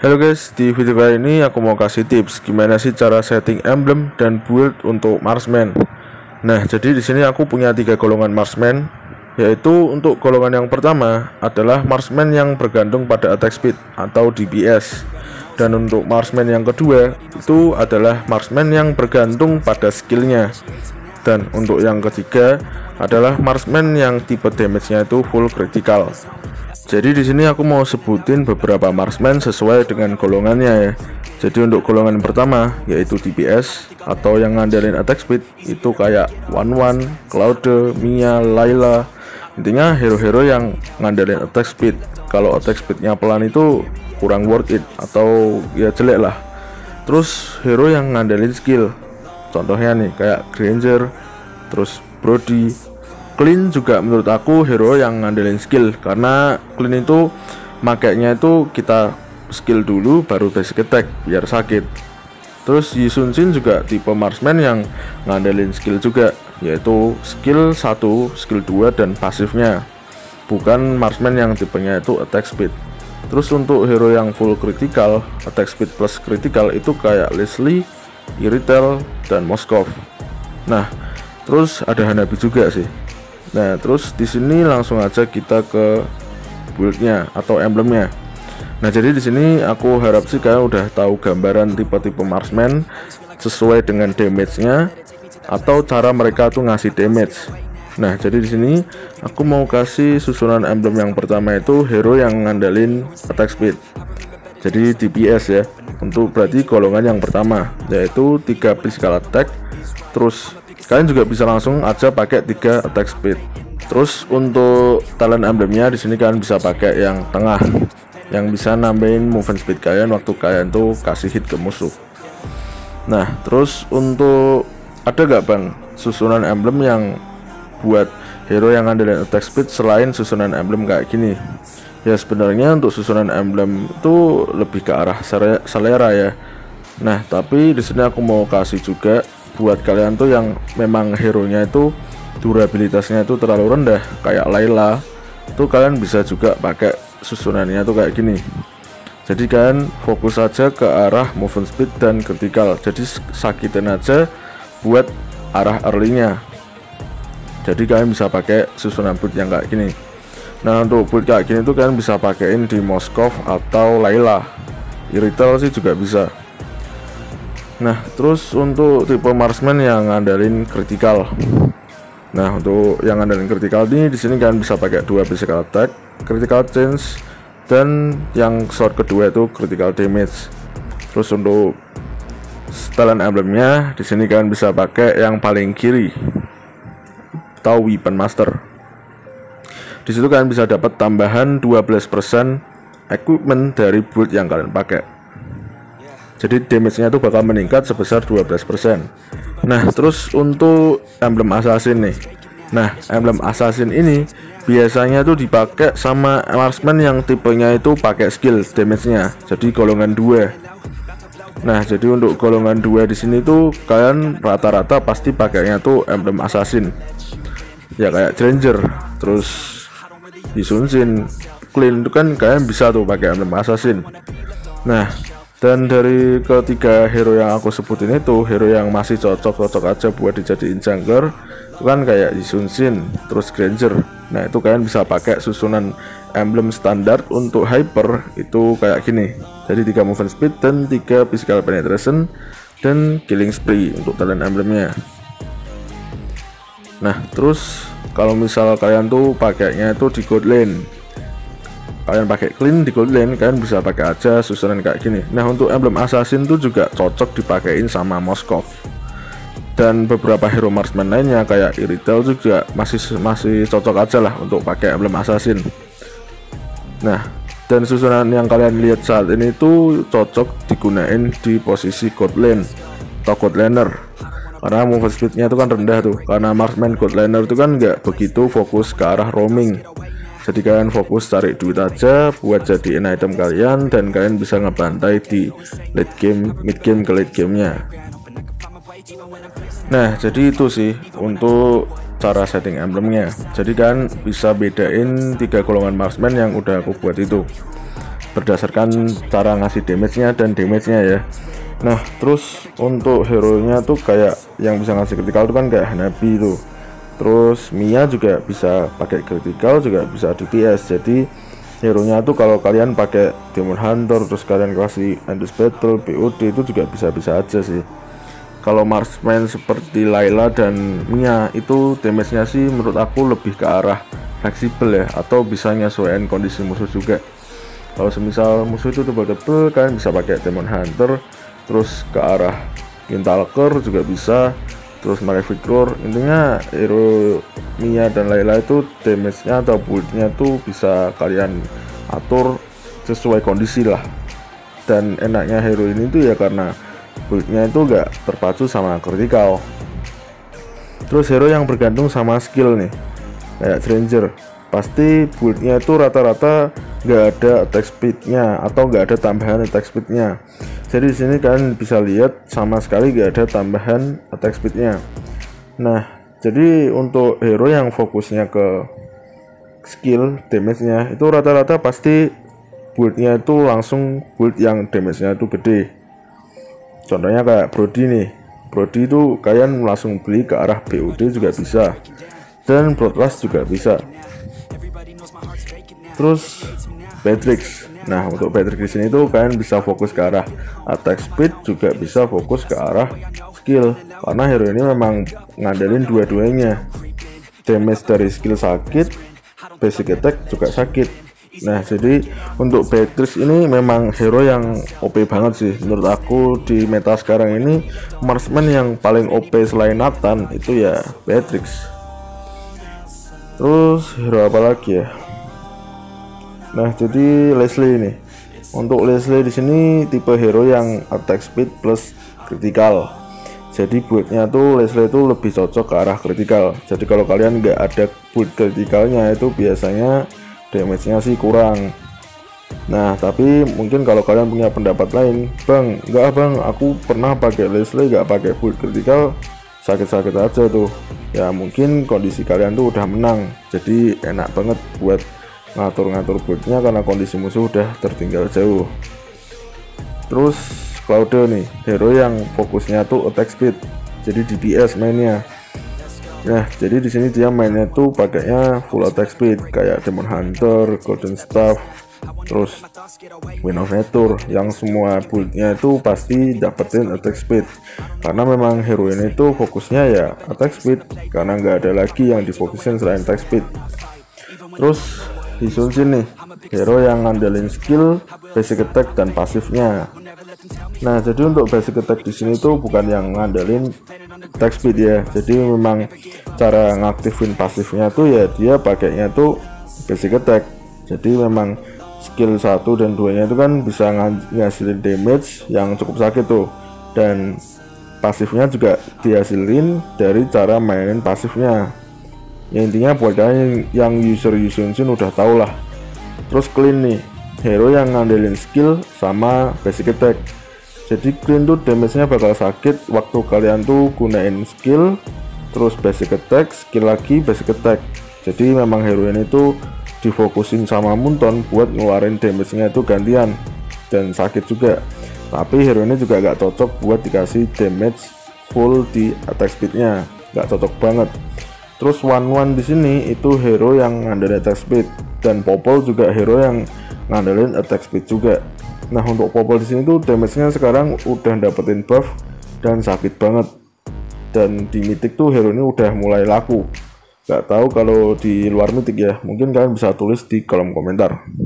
Halo guys, di video kali ini aku mau kasih tips gimana sih cara setting emblem dan build untuk marksman. Nah, jadi di sini aku punya 3 golongan marksman, yaitu untuk golongan yang pertama adalah marksman yang bergantung pada attack speed atau DPS, dan untuk marksman yang kedua itu adalah marksman yang bergantung pada skillnya, dan untuk yang ketiga adalah marksman yang tipe damage-nya itu full critical. Jadi di sini aku mau sebutin beberapa marksman sesuai dengan golongannya ya. Jadi untuk golongan pertama yaitu DPS atau yang ngandelin attack speed itu kayak Wanwan, Claude, Mia, Layla. Intinya hero-hero yang ngandelin attack speed. Kalau attack speednya pelan itu kurang worth it atau ya jelek lah. Terus hero yang ngandelin skill. Contohnya nih kayak Granger, terus Brody. Clint juga menurut aku hero yang ngandelin skill, karena Clint itu makainya itu kita skill dulu baru basic attack biar sakit. Terus Yi Sun-shin juga tipe marksman yang ngandelin skill juga, yaitu skill 1, skill 2 dan pasifnya, bukan marksman yang tipenya itu attack speed. Terus untuk hero yang full critical, attack speed plus critical itu kayak Leslie, Irithel dan Moskov. Nah, terus ada Hanabi juga sih. Nah, terus di sini langsung aja kita ke build-nya atau emblemnya. Nah, jadi di sini aku harap sih kalian udah tahu gambaran tipe-tipe marksman sesuai dengan damage-nya atau cara mereka tuh ngasih damage. Nah, jadi di sini aku mau kasih susunan emblem yang pertama itu hero yang ngandelin attack speed. Jadi DPS ya. Untuk berarti golongan yang pertama yaitu 3 physical attack. Terus kalian juga bisa langsung aja pakai 3 attack speed. Terus untuk talent emblemnya di sini kalian bisa pakai yang tengah, yang bisa nambahin movement speed kalian waktu kalian tuh kasih hit ke musuh. Nah, terus untuk ada gak bang susunan emblem yang buat hero yang ngandelin attack speed selain susunan emblem kayak gini? Ya sebenarnya untuk susunan emblem itu lebih ke arah selera ya. Nah, tapi di sini aku mau kasih juga buat kalian tuh yang memang hero-nya itu durabilitasnya itu terlalu rendah kayak Layla, tuh kalian bisa juga pakai susunannya tuh kayak gini. Jadi kalian fokus aja ke arah movement speed dan critical, jadi sakitin aja buat arah early-nya. Jadi kalian bisa pakai susunan build yang kayak gini. Nah, untuk build kayak gini tuh kalian bisa pakein di Moskov atau Layla, Irithel sih juga bisa. Nah, terus untuk tipe marksman yang ngandalin critical. Nah, untuk yang ngandalin critical ini di sini kalian bisa pakai 2 physical attack, critical chance, dan yang shot kedua itu critical damage. Terus untuk talent emblemnya di sini kalian bisa pakai yang paling kiri atau Weapon Master. Di situ kalian bisa dapat tambahan 12% equipment dari build yang kalian pakai. Jadi damage-nya itu bakal meningkat sebesar 12%. Nah, terus untuk emblem assassin nih. Nah, emblem assassin ini biasanya tuh dipakai sama marksman yang tipenya itu pakai skill damage-nya. Jadi golongan 2. Nah, jadi untuk golongan 2 di sini tuh kalian rata-rata pasti pakainya tuh emblem assassin. Ya kayak Granger, terus Yi Sun-shin, Clint itu kan kalian bisa tuh pakai emblem assassin. Nah, dan dari ketiga hero yang aku sebutin itu hero yang masih cocok-cocok aja buat dijadiin jungler, itu kan kayak Yi Sun-shin, terus Granger. Nah, itu kalian bisa pakai susunan emblem standar untuk hyper itu kayak gini. Jadi 3 movement speed dan 3 physical penetration dan killing spree untuk talent emblemnya. Nah, terus kalau misal kalian tuh pakainya itu di god lane, kalian pakai Clean di gold lane, kalian bisa pakai aja susunan kayak gini. Nah, untuk emblem assassin tuh juga cocok dipakein sama Moskov. Dan beberapa hero marksman lainnya kayak Irithel juga masih cocok aja lah untuk pakai emblem assassin. Nah, dan susunan yang kalian lihat saat ini tuh cocok digunain di posisi gold lane atau gold laner, karena movement speednya itu kan rendah tuh, karena marksman gold laner itu kan nggak begitu fokus ke arah roaming. Jadi kalian fokus cari duit aja buat jadiin item kalian, dan kalian bisa ngebantai di late game, mid game ke late gamenya. Nah, jadi itu sih untuk cara setting emblemnya. Jadi kalian bisa bedain 3 golongan marksman yang udah aku buat itu. berdasarkan cara ngasih damage-nya dan damage-nya ya. Nah terus untuk hero-nya tuh kayak yang bisa ngasih critical tuh kan kayak Hanabi tuh. Terus Mia juga bisa pakai critical, juga bisa DPS. Jadi hero-nya tuh kalau kalian pakai Demon Hunter terus kalian kasih Endless Battle, POD itu juga bisa-bisa aja sih. Kalau marksman seperti Layla dan Mia itu damage-nya sih menurut aku lebih ke arah fleksibel ya, atau bisa nyesuaiin kondisi musuh juga. Kalau semisal musuh itu tebal-tebal kalian bisa pakai Demon Hunter, terus ke arah Gintalker juga bisa, terus Marvel. Intinya hero Mia dan Layla itu damage-nya atau build-nya tuh bisa kalian atur sesuai kondisi lah. Dan enaknya hero ini tuh ya karena build-nya itu gak terpacu sama critical. Terus hero yang bergantung sama skill nih kayak Granger, pasti build-nya itu rata-rata gak ada attack speed-nya atau gak ada tambahan attack speed-nya. Jadi di sini kalian bisa lihat sama sekali gak ada tambahan attack speed-nya. Nah, jadi untuk hero yang fokusnya ke skill damage-nya itu rata-rata pasti build-nya itu langsung build yang damage-nya itu gede. Contohnya kayak Brody nih. Brody itu kalian langsung beli ke arah POD juga bisa, dan broadcast juga bisa. Terus Beatrix. Nah untuk Beatrix di sini tuh kalian bisa fokus ke arah attack speed, juga bisa fokus ke arah skill, karena hero ini memang ngandelin dua-duanya. Damage dari skill sakit, basic attack juga sakit. Nah jadi untuk Beatrix ini memang hero yang OP banget sih menurut aku di meta sekarang ini. Marksman yang paling OP selain Nathan itu ya Beatrix. Terus hero apa lagi ya? Nah jadi Leslie ini, untuk Leslie di sini tipe hero yang attack speed plus critical. Jadi build-nya tuh Leslie tuh lebih cocok ke arah critical. Jadi kalau kalian nggak ada build criticalnya itu biasanya damage-nya sih kurang. Nah tapi mungkin kalau kalian punya pendapat lain, bang nggak bang aku pernah pakai Leslie nggak pakai build critical, sakit-sakit aja tuh. Ya mungkin kondisi kalian tuh udah menang, jadi enak banget buat ngatur-ngatur build-nya karena kondisi musuh udah tertinggal jauh. Terus Claude nih, hero yang fokusnya tuh attack speed, jadi DPS mainnya. Nah jadi di sini dia mainnya tuh pakainya full attack speed kayak Demon Hunter, Golden Star, terus Winovator, yang semua build-nya itu pasti dapetin attack speed. Karena memang hero ini tuh fokusnya ya attack speed, karena nggak ada lagi yang difokusin selain attack speed. Terus Yi Sun-shin nih, hero yang ngandelin skill, basic attack dan pasifnya. Nah, jadi untuk basic attack di sini tuh bukan yang ngandelin attack speed ya. Jadi memang cara ngaktifin pasifnya tuh ya dia pakainya tuh basic attack. Jadi memang skill 1 dan 2-nya itu kan bisa ngasilin damage yang cukup sakit tuh. Dan pasifnya juga dihasilin dari cara mainin pasifnya. Ya intinya buat kalian yang user Yi Sun-shin udah tau lah. Terus Clint nih, hero yang ngandelin skill sama basic attack. Jadi Clint tuh damage-nya bakal sakit waktu kalian tuh gunain skill, terus basic attack, skill lagi, basic attack. Jadi memang hero ini tuh difokusin sama Munton buat ngeluarin damage-nya itu gantian dan sakit juga. Tapi hero ini juga gak cocok buat dikasih damage full di attack speed-nya, gak cocok banget. Terus Wanwan di sini itu hero yang ngandelin attack speed, dan Popol juga hero yang ngandelin attack speed juga. Nah untuk Popol di sini tuh damage-nya sekarang udah dapetin buff dan sakit banget. Dan di mythic tuh hero ini udah mulai laku. Gak tahu kalau di luar mythic ya, mungkin kalian bisa tulis di kolom komentar.